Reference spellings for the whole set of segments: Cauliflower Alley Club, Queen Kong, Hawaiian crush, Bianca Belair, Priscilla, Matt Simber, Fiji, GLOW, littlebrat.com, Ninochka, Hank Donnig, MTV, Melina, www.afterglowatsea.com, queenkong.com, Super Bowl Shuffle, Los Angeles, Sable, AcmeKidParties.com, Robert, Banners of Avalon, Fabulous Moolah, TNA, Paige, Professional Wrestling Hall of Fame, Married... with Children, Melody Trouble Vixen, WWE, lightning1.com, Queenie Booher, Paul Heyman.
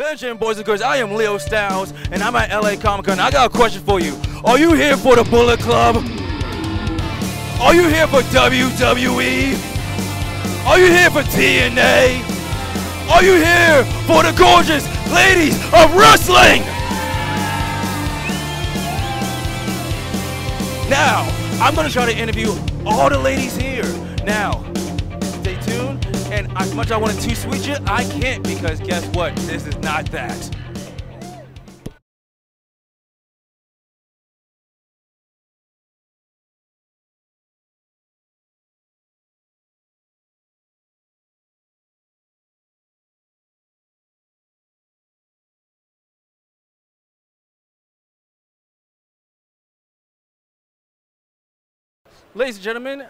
Attention, boys and girls, I am Leo Styles, and I'm at LA Comic Con. I got a question for you. Are you here for the Bullet Club? Are you here for WWE? Are you here for TNA? Are you here for the Gorgeous Ladies of Wrestling? Now, I'm gonna try to interview all the ladies here. Now, stay tuned, and as much as I want to sweet you, I can't, because guess what? This is not that. Ladies and gentlemen,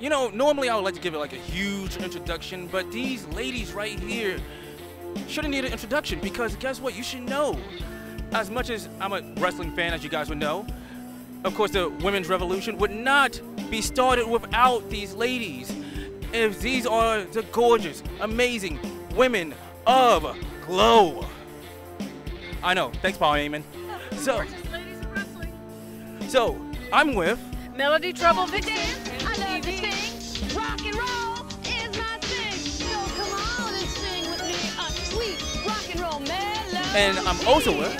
you know, normally I would like to give it like a huge introduction, but these ladies right here shouldn't need an introduction, because guess what? You should know. As much as I'm a wrestling fan, as you guys would know, of course the women's revolution would not be started without these ladies. If these are the gorgeous, amazing women of GLOW. I know, thanks Paul Heyman. So, gorgeous ladies of wrestling. So, I'm with Melody Trouble Vixen. I love the thing. Rock and roll is my thing. So come on and sing with me a sweet rock and roll melody. And I'm also with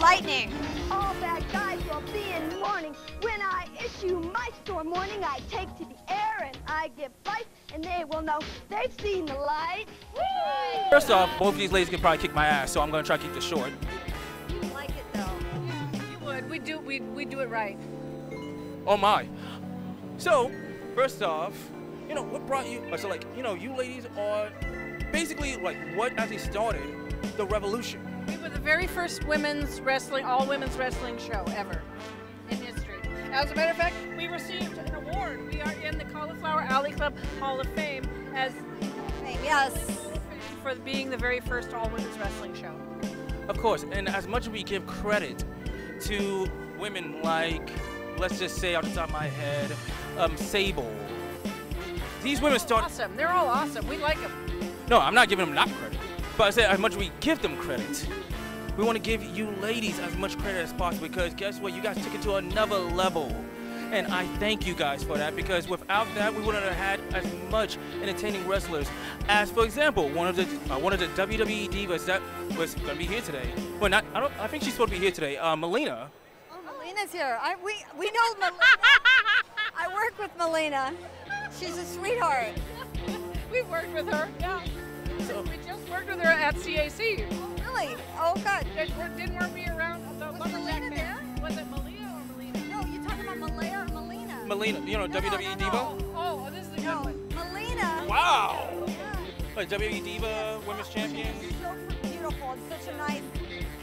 Lightning. All bad guys will be in warning. When I issue my storm warning, I take to the air and I give life, and they will know they've seen the light. Woo! First off, both of these ladies can probably kick my ass, so I'm gonna try to keep this short. You'd like it though. Yeah, you would. We do it right. Oh my. So, first off, you know, what brought you, so like, you know, you ladies are basically like what actually started the revolution. We were the very first women's wrestling, all women's wrestling show ever in history. As a matter of fact, we received an award. We are in the Cauliflower Alley Club Hall of Fame as, yes, for being the very first all women's wrestling show. Of course, and as much as we give credit to women like, let's just say off the top of my head, Sable. These women start. Awesome. They're all awesome. We like them. No, I'm not giving them not credit. But I said as much as we give them credit, we want to give you ladies as much credit as possible, because guess what? You guys took it to another level. And I thank you guys for that, because without that, we wouldn't have had as much entertaining wrestlers as, for example, one of the WWE divas that was going to be here today. Well, not. I think she's supposed to be here today. Melina. Melina's here. We know Melina. I work with Melina. She's a sweetheart. We've worked with her. Yeah. So, we just worked with her at CAC. Oh, really? Oh, God. Didn't work me around. Was Melina there? Was it Malia or Melina? No, you're talking about Malia or Melina. Melina. You know, no, WWE Diva? No. Oh, this is a good one. Melina. Wow. Yeah. Like WWE Diva, yeah. Women's Champion. She's so beautiful and such a nice,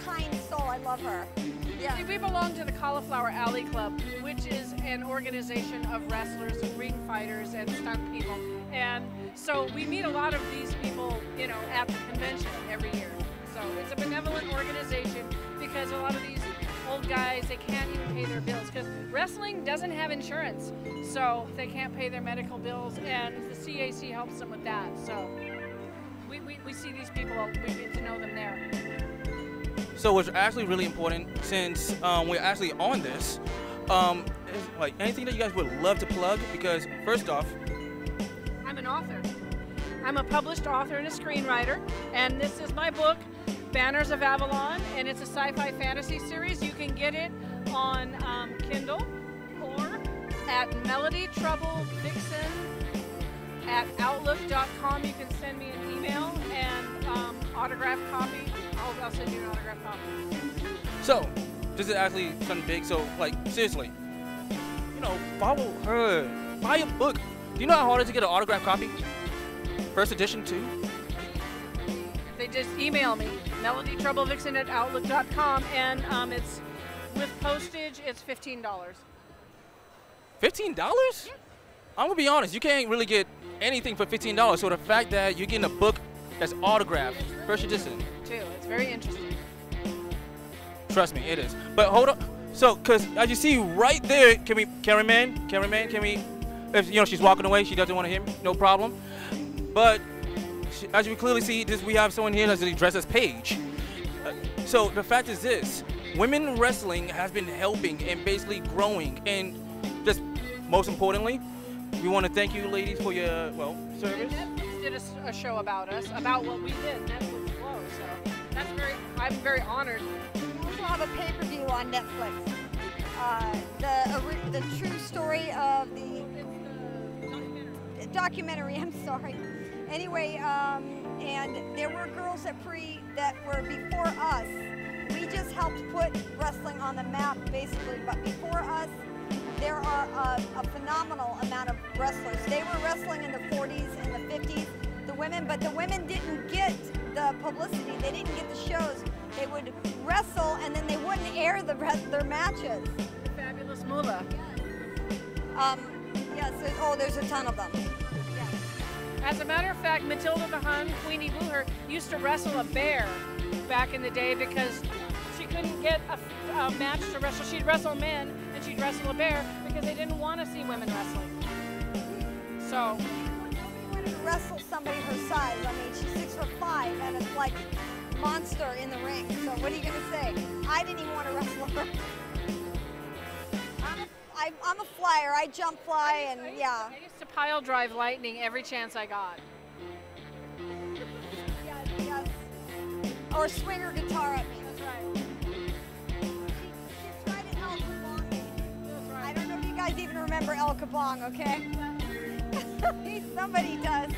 kind soul. I love her. Yeah. See, we belong to the Cauliflower Alley Club, which is an organization of wrestlers, ring fighters, and stunt people. And so we meet a lot of these people, you know, at the convention every year. So it's a benevolent organization, because a lot of these old guys, they can't even pay their bills, because wrestling doesn't have insurance. So they can't pay their medical bills, and the CAC helps them with that. So we see these people, we get to know them there. So what's actually really important, since we're actually on this, is like anything that you guys would love to plug, because first off, I'm an author. I'm a published author and a screenwriter, and this is my book, Banners of Avalon, and it's a sci-fi fantasy series. You can get it on Kindle or at Melody Trouble Vixen at outlook.com. You can send me an email and autographed copy. I'll send you an autographed copy. So, this is actually something big, so like, seriously, you know, follow her, buy a book. Do you know how hard it is to get an autographed copy? First edition too? They just email me, melodytroublevixen at outlook.com, and it's, with postage, it's $15. $15? Yeah. I'm gonna be honest, you can't really get anything for $15, so the fact that you're getting a book that's autographed, really first edition. Too. It's very interesting. Trust me, it is. But hold up, so, cause as you see right there, can we, if you know she's walking away, she doesn't want to hear me, no problem. But as you clearly see, we have someone here that's dressed as Paige. So the fact is this, women wrestling has been helping and basically growing, and just most importantly, we want to thank you ladies for your, well, service. Netflix did a show about us, about what we did, Netflix GLOW, so that's very, I'm very honored. We also have a pay-per-view on Netflix. The true story of the documentary, I'm sorry. Anyway, and there were girls at that were before us. We just helped put wrestling on the map, basically, but before us, there are a phenomenal amount of wrestlers. They were wrestling in the 40s and the 50s, the women, but the women didn't get the publicity. They didn't get the shows. They would wrestle, and then they wouldn't air the rest of their matches. Fabulous Moolah. Yes, oh, there's a ton of them. Yes. As a matter of fact, Matilda the Hun, Queenie Booher, used to wrestle a bear back in the day because she couldn't get a match to wrestle. She'd wrestle men, and she'd wrestle a bear because they didn't want to see women wrestling. So. Nobody wanted to wrestle somebody her size. I mean, she's 6'5", and it's like monster in the ring. So what are you gonna say? I didn't even want to wrestle her. I'm a flyer. I jump fly, and yeah. I used to pile drive Lightning every chance I got. Yes, yes. Or swing her guitar at me. That's right. She tried to El Cabong me. That's right. I don't know if you guys even remember El Cabong, okay? Somebody does.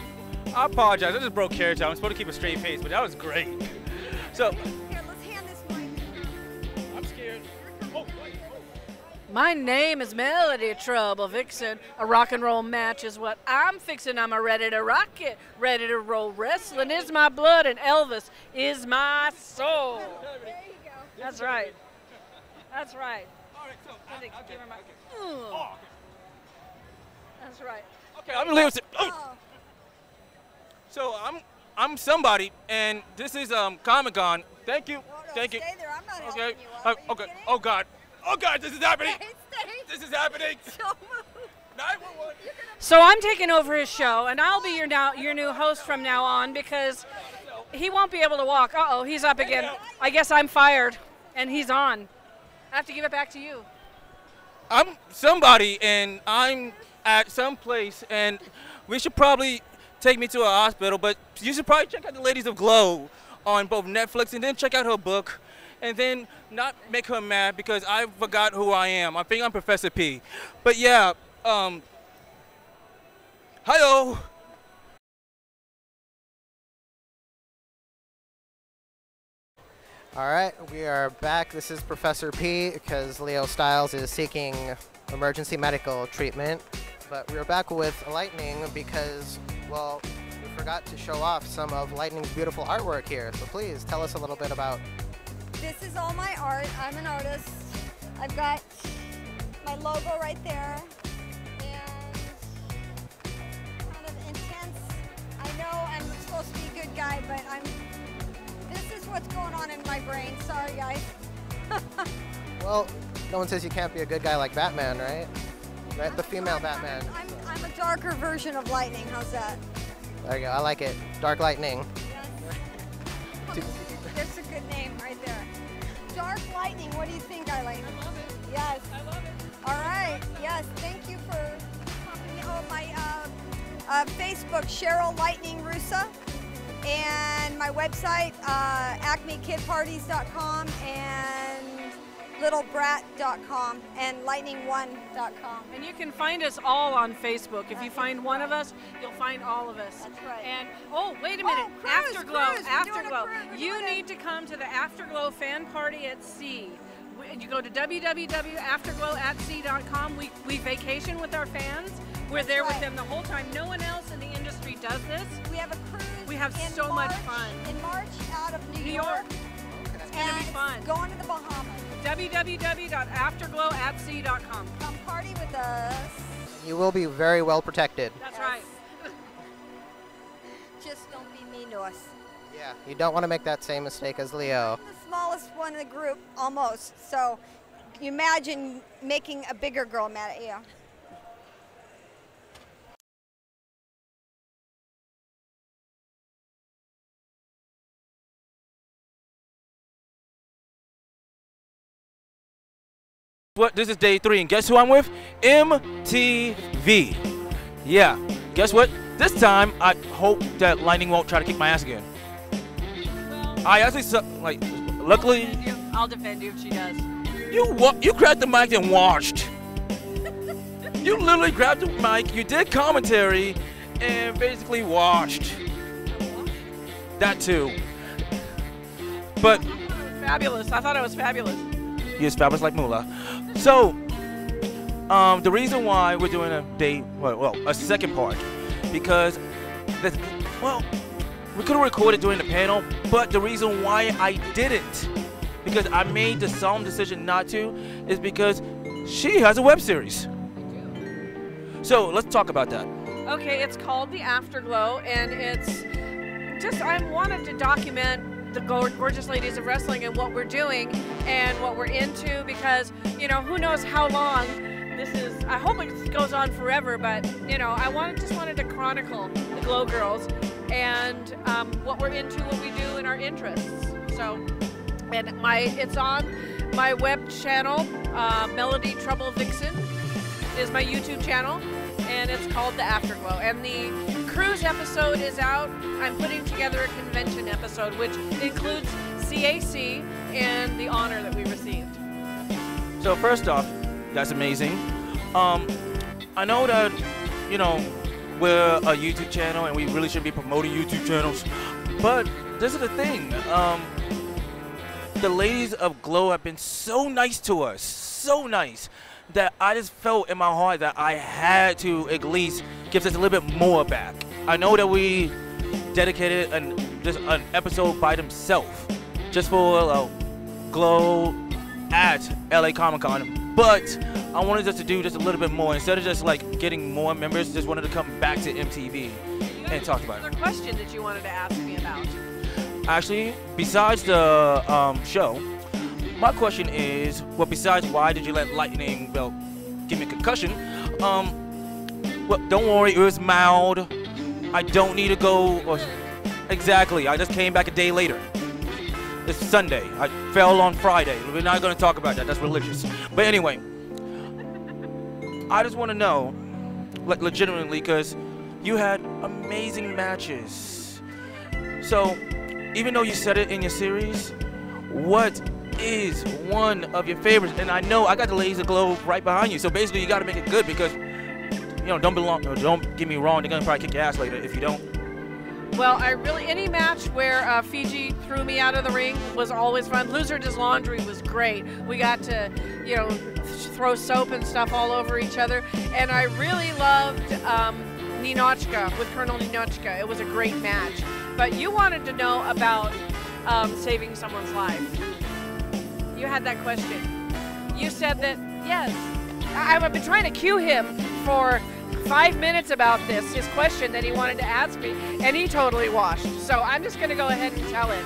I apologize. I just broke character. I'm supposed to keep a straight face, but that was great. So. Here, let's hand this mic. I'm scared. Oh, wait. My name is Melody Trouble Vixen. A rock and roll match is what I'm fixing. I'm a ready to rock it, ready to roll. Wrestling is my blood and Elvis is my soul. There you go. That's right. That's right. All right, so I'll give her my. Oh, okay. That's right. Okay, I'm gonna leave it. Oh. So I'm somebody, and this is Comic-Con. Thank you. Oh, no, thank you. Stay there. I'm not helping you up. Are you okay. Kidding? Oh God. Oh God, this is happening. This is happening. Don't move. 911. So I'm taking over his show, and I'll be your new host from now on because he won't be able to walk. Uh-oh, he's up again. I guess I'm fired, and he's on. I have to give it back to you. I'm somebody, and I'm at some place, and we should probably take me to a hospital, but you should probably check out the Ladies of GLOW on both Netflix, and then check out her book. And then not make her mad because I forgot who I am. I think I'm Professor P. But yeah, hi-oh. All right, we are back. This is Professor P because Leo Styles is seeking emergency medical treatment. But we're back with Lightning because, well, we forgot to show off some of Lightning's beautiful artwork here. So please tell us a little bit about. This is all my art. I'm an artist. I've got my logo right there, and kind of intense. I know I'm supposed to be a good guy, but I'm. This is what's going on in my brain. Sorry, guys. Well, no one says you can't be a good guy like Batman, right? Right, the female Batman. I'm a darker version of Lightning. How's that? There you go. I like it. Dark Lightning. Yes. That's a good name right there. Dark Lightning, what do you think, Eileen? I love it. Yes. I love it. All right. Yes, thank you for coming. Oh, my Facebook, Cheryl Lightning Rusa, and my website, AcmeKidParties.com and littlebrat.com and lightning1.com. And you can find us all on Facebook. If you find one of us, you'll find all of us. That's right. And oh, wait a minute. Oh, cruise, Afterglow, cruise. Afterglow. You need to come to the Afterglow fan party at sea. You go to www.afterglowatsea.com. We vacation with our fans. We're That's there right. with them the whole time. No one else in the industry does this. We have a cruise. We have so much fun. In March out of New York. It's going to be fun. Going to the Bahamas. www.afterglowatsea.com. Come party with us. You will be very well protected. That's right. Just don't be mean to us. Yeah, you don't want to make that same mistake as Leo. I'm the smallest one in the group, almost. So you imagine making a bigger girl mad at you. what? This is day 3, and guess who I'm with? MTV. Yeah, guess what? This time, I hope that Lightning won't try to kick my ass again. I actually, like, luckily... I'll defend you if she does. You grabbed the mic and watched. You literally grabbed the mic, you did commentary, and basically watched. That too. But... Fabulous. I thought it was fabulous. He is fabulous like Moolah. So, the reason why we're doing a day, well, a second part, because, well, we could have recorded during the panel, but the reason why I didn't, because I made the solemn decision not to, is because she has a web series. So let's talk about that. Okay, it's called The Afterglow, and it's just, I wanted to document the Gorgeous Ladies of Wrestling and what we're doing and what we're into, because, you know, who knows how long this is. I hope it goes on forever, but, you know, I just wanted to chronicle the Glow Girls and what we're into, what we do, and our interests. So, and it's on my web channel, Melody Trouble Vixen is my YouTube channel, and it's called The Afterglow. And the cruise episode is out. I'm putting together a convention episode, which includes CAC and the honor that we received. So first off, that's amazing. I know that, you know, we're a YouTube channel and we really should be promoting YouTube channels, but this is the thing. The ladies of GLOW have been so nice to us, so nice, that I just felt in my heart that I had to at least give us a little bit more back. I know that we dedicated an episode by themselves just for GLOW at LA Comic-Con, but I wanted us to do just a little bit more. Instead of just like getting more members, just wanted to come back to MTV and talk about it. Another question that you wanted to ask me about? Actually, besides the show, my question is, well, besides why did you let Lightning, well, give me a concussion? Well, don't worry, it was mild. I don't need to go. Exactly, I just came back a day later. It's Sunday. I fell on Friday. We're not going to talk about that. That's religious. But anyway, I just want to know, like, legitimately, because you had amazing matches. So, even though you said it in your series, what is one of your favorites? And I know I got the ladies of GLOW right behind you, so basically you got to make it good, because, you know, don't get me wrong, they're gonna probably kick your ass later if you don't. Well, I really, any match where Fiji threw me out of the ring was always fun. Loser Does Laundry was great. We got to, you know, throw soap and stuff all over each other, and I really loved Ninochka with Colonel Ninochka. It was a great match. But you wanted to know about saving someone's life. You had that question. You said that, yes, I've been trying to cue him for 5 minutes about this, his question that he wanted to ask me, and he totally washed. So I'm just going to go ahead and tell it.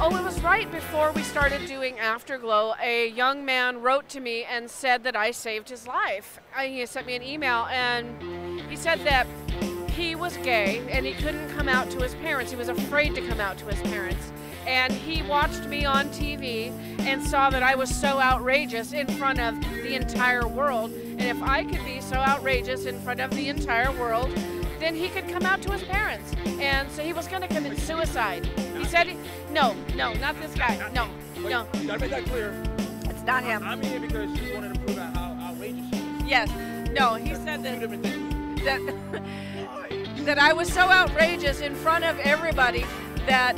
Oh, it was right before we started doing Afterglow, a young man wrote to me and said that I saved his life. He sent me an email, and he said that he was gay, and he couldn't come out to his parents. He was afraid to come out to his parents. And he watched me on TV and saw that I was so outrageous in front of the entire world. And if I could be so outrageous in front of the entire world, then he could come out to his parents. And so he was going to commit suicide. He said, no, not this guy. No, no. You got to make that clear. It's not him. I'm here because she wanted to prove out how outrageous she was. Yes. No, he said that I was so outrageous in front of everybody that,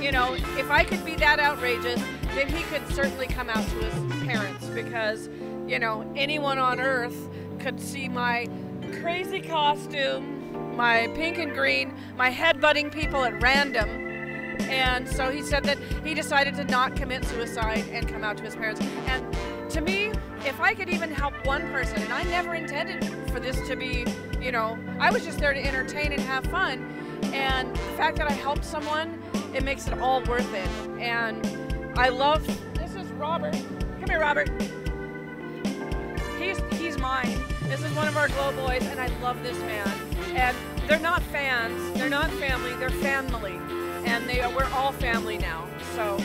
you know, if I could be that outrageous, then he could certainly come out to his parents, because, you know, anyone on earth could see my crazy costume, my pink and green, my headbutting people at random. And so he said that he decided to not commit suicide and come out to his parents. And to me, if I could even help one person, and I never intended for this to be, you know, I was just there to entertain and have fun. And the fact that I helped someone, it makes it all worth it. And I love, this is Robert. Come here, Robert. He's mine. This is one of our GLOW boys, and I love this man. And they're not fans, they're not family, they're family. And we're all family now. So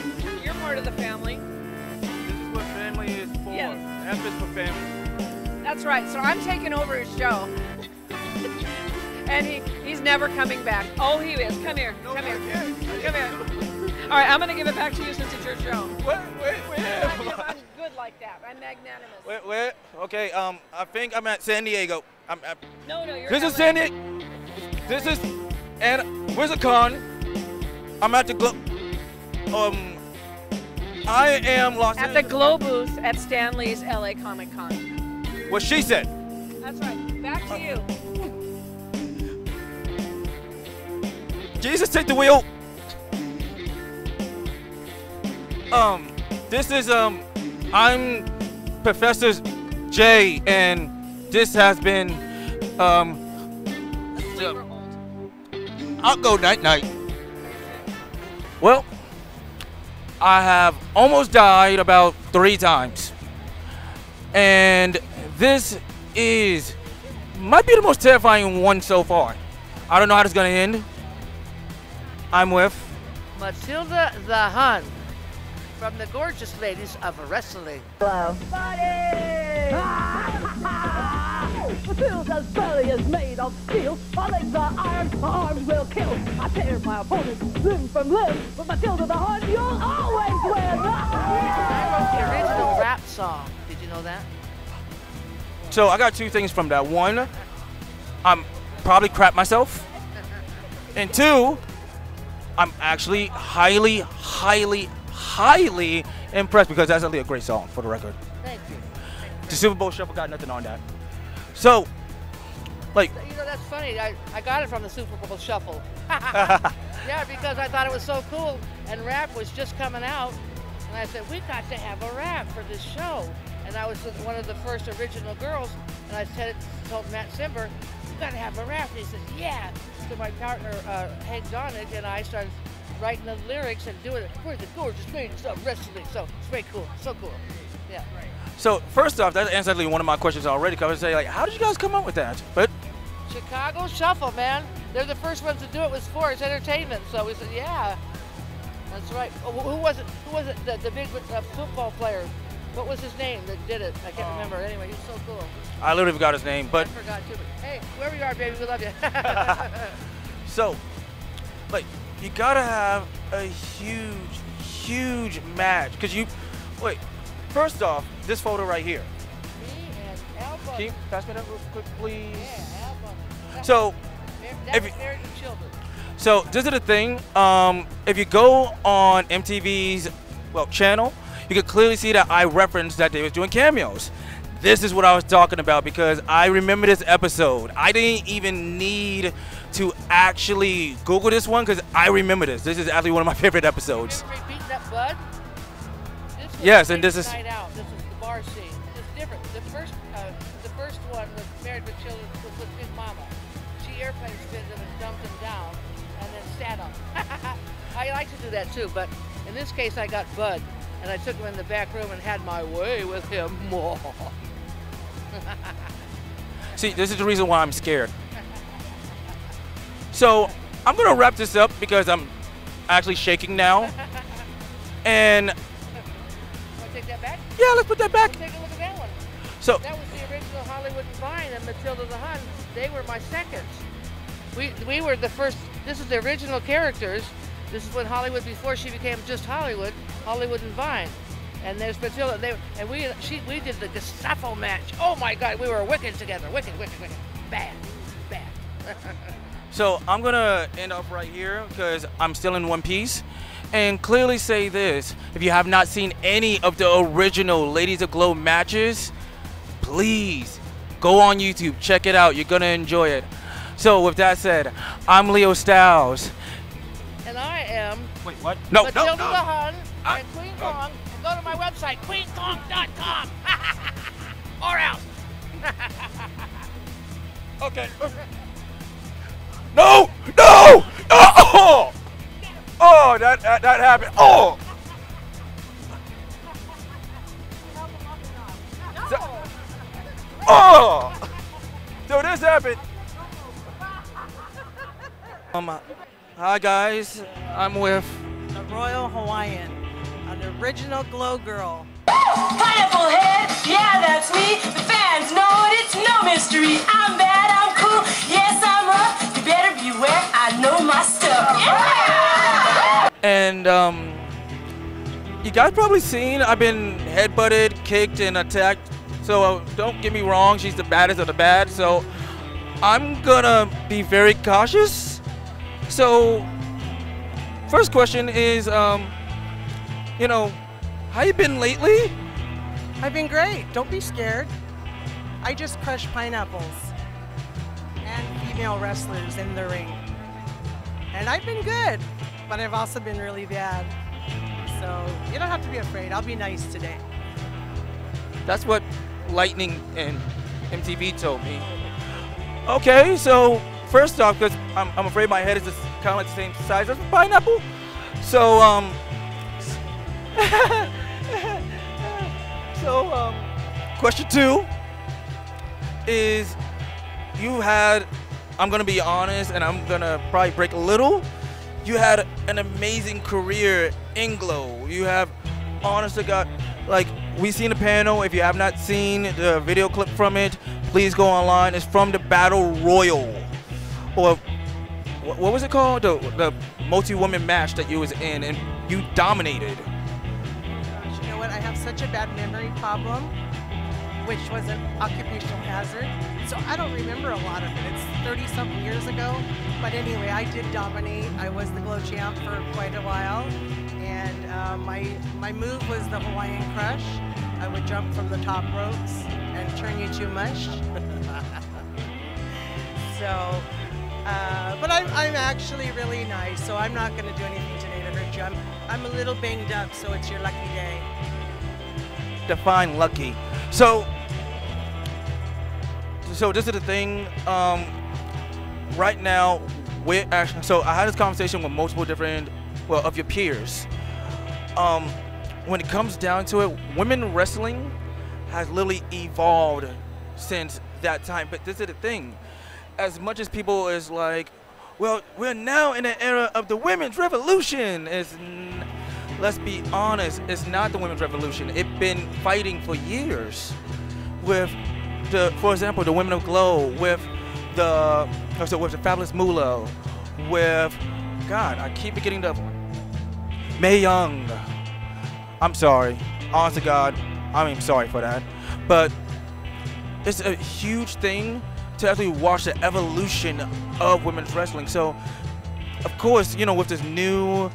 you're part of the family. family is for. Yes. F is for family. That's right. So I'm taking over his show. And he's never coming back. Oh, he is. Come here. No, come here. Come here. All right, I'm going to give it back to you since it's your show. Wait. I'm good like that. I'm magnanimous. Wait. Okay, I think I'm at San Diego. No, you're this is San Diego. This is, and where's the con? I'm at the Glow. I am Los Angeles. At the Glow booth at Stan Lee's LA Comic Con. What she said. That's right. Back to you. Jesus, take the wheel. This is I'm Professor J, and this has been I'll go night night. Well, I have almost died about 3 times, and this is might be the most terrifying one so far. I don't know how this is gonna end. I'm with Matilda the Hun from the Gorgeous Ladies of Wrestling. Hello. Matilda's belly is made of steel. My legs are iron, my arms will kill. I tear my opponent limb from limb. But Matilda the Hun, you'll always win. I wrote the original rap song. Did you know that? So I got 2 things from that. 1, I'm probably crap myself. And 2, I'm actually highly impressed because that's really a great song for the record. Thank you. The Super Bowl Shuffle got nothing on that. So, like. You know, that's funny. I got it from the Super Bowl Shuffle. Yeah, because I thought it was so cool and rap was just coming out. And I said, we got to have a rap for this show. And I was one of the first original girls. And I said it, told Matt Simber, we got to have a rap. And he says, yeah. So my partner, Hank Donnig, and I started writing the lyrics and doing it. We're the Gorgeous Ladies of Wrestling. So it's very cool. So cool. Yeah. So first off, that answered one of my questions already. Because I was saying, like, how did you guys come up with that? But Chicago Shuffle, man. They're the first ones to do it with sports entertainment. So we said, yeah, that's right. Oh, who was it? Who was it? The big football player. What was his name that did it? I can't remember. Anyway, he was so cool. I literally forgot his name, but I forgot too. But hey, wherever you are, baby, we love you. So, like, you gotta have a huge match, cause you, wait. First off, this photo right here. Me and Al Butler. Can you pass me that real quick, please? Yeah, Al Butler. So, if you, so this is the thing. If you go on MTV's channel. You could clearly see that I referenced that they was doing cameos. This is what I was talking about because I remember this episode. I didn't even need to actually Google this one because I remember this. This is actually one of my favorite episodes. You remember beating up Bud? Yes, and this is night out. This is the bar scene. It's different. The first one was Married with Children with Big Mama. She airplane spins him and dumped him down and then sat on him. I like to do that too, but in this case I got Bud. And I took him in the back room and had my way with him. See, this is the reason why I'm scared. So I'm going to wrap this up because I'm actually shaking now. And want to take that back? Yeah, let's put that back. Let's take a look at that one. So that was the original Hollywood and Vine and Matilda the Hun. They were my seconds. We were the first. This is the original characters. This is when Hollywood, before she became just Hollywood, Hollywood and Vine. And there's Priscilla, we did the Gestapo match. Oh my God, we were wicked together. Wicked. Bad. So I'm gonna end up right here because I'm still in one piece. And clearly say this, if you have not seen any of the original Ladies of Glow matches, please go on YouTube, check it out. You're gonna enjoy it. So with that said, I'm Leo Styles. And I am. Wait, what? No, Matilda no. Matilda the Hun and Queen Kong. And go to my website, queenkong.com. Or else. Okay. No! Oh, that happened. Oh. Oh. So this happened. Hi guys, I'm with the Royal Hawaiian, an original Glow Girl. Pineapple Head, yeah, that's me. The fans know it, it's no mystery. I'm bad, I'm cool, yes, I'm rough. You better beware, I know my stuff. Yeah! And, you guys probably seen, I've been headbutted, kicked, and attacked. So don't get me wrong, she's the baddest of the bad. So I'm gonna be very cautious. So first question is, you know, how you been lately? I've been great. Don't be scared. I just crush pineapples and female wrestlers in the ring. And I've been good, but I've also been really bad. So you don't have to be afraid. I'll be nice today. That's what Lightning and MTV told me. Okay, so first off, because I'm afraid my head is just kind of like the same size as a pineapple. So, question two is, you had, I'm going to be honest, and I'm going to probably break a little. You had an amazing career in GLOW. You have, honest to God, like, we seen the panel. If you have not seen the video clip from it, please go online. It's from the Battle Royal, or what was it called? The multi-woman match that you was in, and you dominated. You know what? I have such a bad memory problem, which was an occupational hazard. So I don't remember a lot of it. It's 30-something years ago. But anyway, I did dominate. I was the GLOW champ for quite a while. And my move was the Hawaiian crush. I would jump from the top ropes and turn you to mush. So, but I'm actually really nice, so I'm not gonna do anything today to hurt you. I'm a little banged up, so it's your lucky day. Define lucky. So this is the thing, right now, we're actually, so I had this conversation with multiple different, well, of your peers. When it comes down to it, women wrestling has literally evolved since that time. But this is the thing, as much as people is like, well, we're now in an era of the women's revolution. Let's be honest, it's not the women's revolution. It's been fighting for years with the, for example, the women of GLOW, with the Fabulous Moolah, with, God, I keep forgetting the other one, Mae Young. I'm sorry, honest to God, I mean, sorry for that. But it's a huge thing to actually watch the evolution of women's wrestling. So, of course, you know, with this new,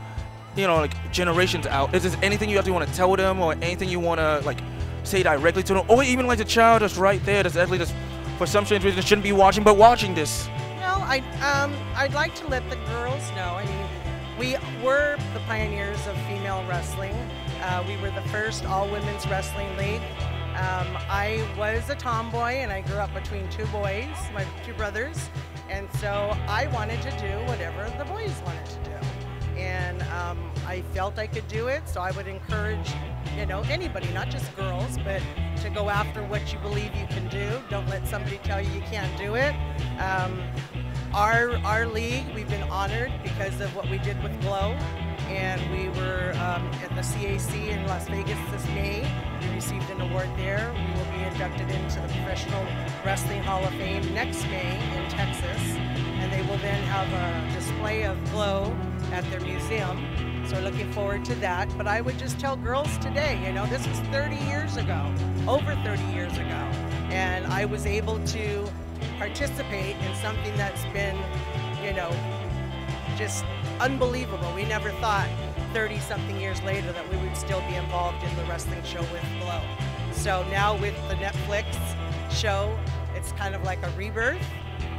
you know, like, generations out, is there anything you actually want to tell them, or anything you want to, like, say directly to them, or even like the child that's right there that's actually just, for some strange reason, shouldn't be watching but watching this? No, I'd like to let the girls know. I mean, we were the pioneers of female wrestling. We were the first all-women's wrestling league. I was a tomboy, and I grew up between two boys, my two brothers, and so I wanted to do whatever the boys wanted to do. And I felt I could do it, so I would encourage, you know, anybody, not just girls, but to go after what you believe you can do. Don't let somebody tell you you can't do it. Our league, we've been honored because of what we did with GLOW. And we were at the CAC in Las Vegas this May. We received an award there. We will be inducted into the Professional Wrestling Hall of Fame next May in Texas. And they will then have a display of GLOW at their museum. So we're looking forward to that. But I would just tell girls today, you know, this was 30 years ago, over 30 years ago. And I was able to participate in something that's been, you know, just unbelievable. We never thought 30-something years later that we would still be involved in the wrestling show with GLOW. So now with the Netflix show, it's kind of like a rebirth.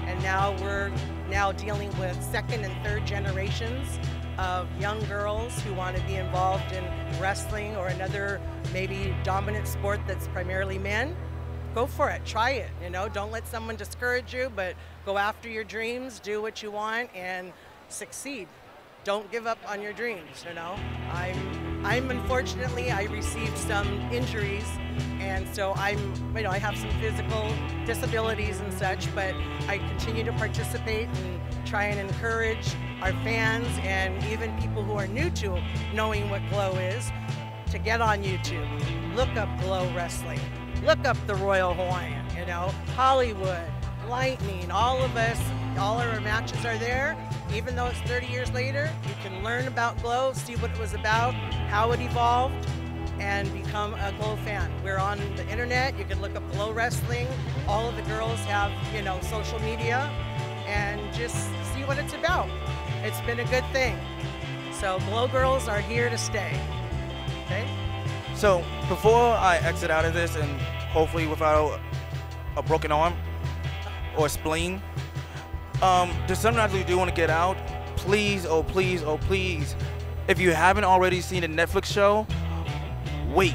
And now we're now dealing with second and third generations of young girls who want to be involved in wrestling or another maybe dominant sport that's primarily men. Go for it, try it, you know. Don't let someone discourage you, but go after your dreams, do what you want, and succeed. Don't give up on your dreams, you know. I'm unfortunately, I received some injuries, and so I'm, you know, I have some physical disabilities and such, but I continue to participate and try and encourage our fans and even people who are new to knowing what GLOW is to get on YouTube, look up Glow Wrestling, look up the Royal Hawaiian, you know, Hollywood, Lightning, all of us, all our matches are there. Even though it's 30 years later, you can learn about Glow, see what it was about, how it evolved, and become a Glow fan. We're on the internet, you can look up Glow Wrestling. All of the girls have, you know, social media, and just see what it's about. It's been a good thing. So Glow girls are here to stay, okay? So before I exit out of this, and hopefully without a broken arm or spleen, there's something I really do want to get out. Please, oh please, oh please, if you haven't already seen the Netflix show, wait.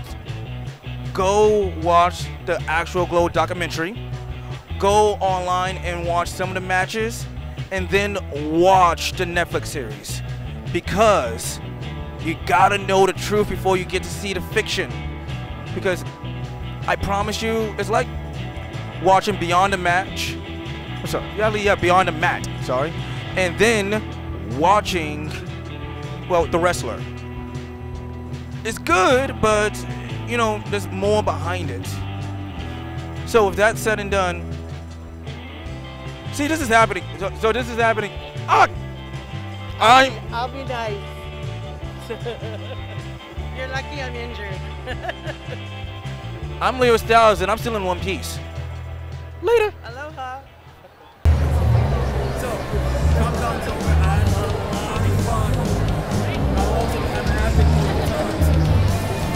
Go watch the actual Glow documentary. Go online and watch some of the matches, and then watch the Netflix series, because you gotta know the truth before you get to see the fiction. Because I promise you, it's like watching Beyond the Match. I'm sorry, yeah, Beyond the Mat, sorry. And then watching, well, The Wrestler. It's good, but you know, there's more behind it. So if that's said and done, see, this is happening. So this is happening. Ah! I'll be nice. You're lucky I'm injured. I'm Leo Styles, and I'm still in one piece. Later. Aloha. So, come down to where I love having fun. I want to come having fun.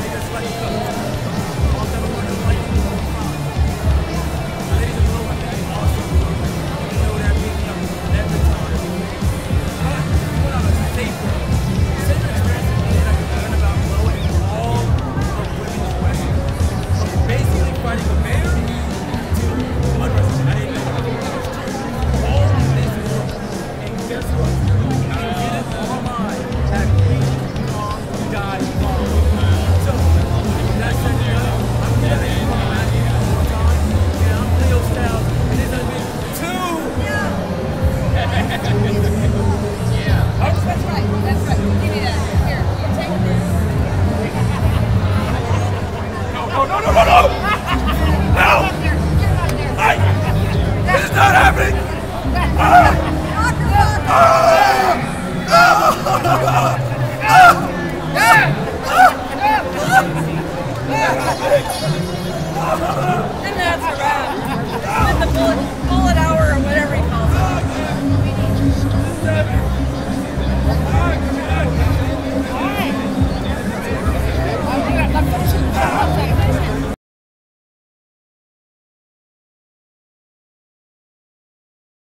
Because like you come to I want everyone to like you. Ladies and gentlemen, that is awesome. You know that we come every time. What I was thankful for. It's an experience for me that I can learn about Glow and all of women's wrestling. So basically fighting a man to one wrestling. I didn't know. All of this world. And guess what? You can get it online at lightning1.com. So, that's it. I'm getting it from Matthew one time. And I'm Leo Styles. And this has been 2! Yeah! Yeah. Oh, that's right. That's right. Give me that. Here, you take this. No! No! You're not there. This is not happening! And that's a wrap.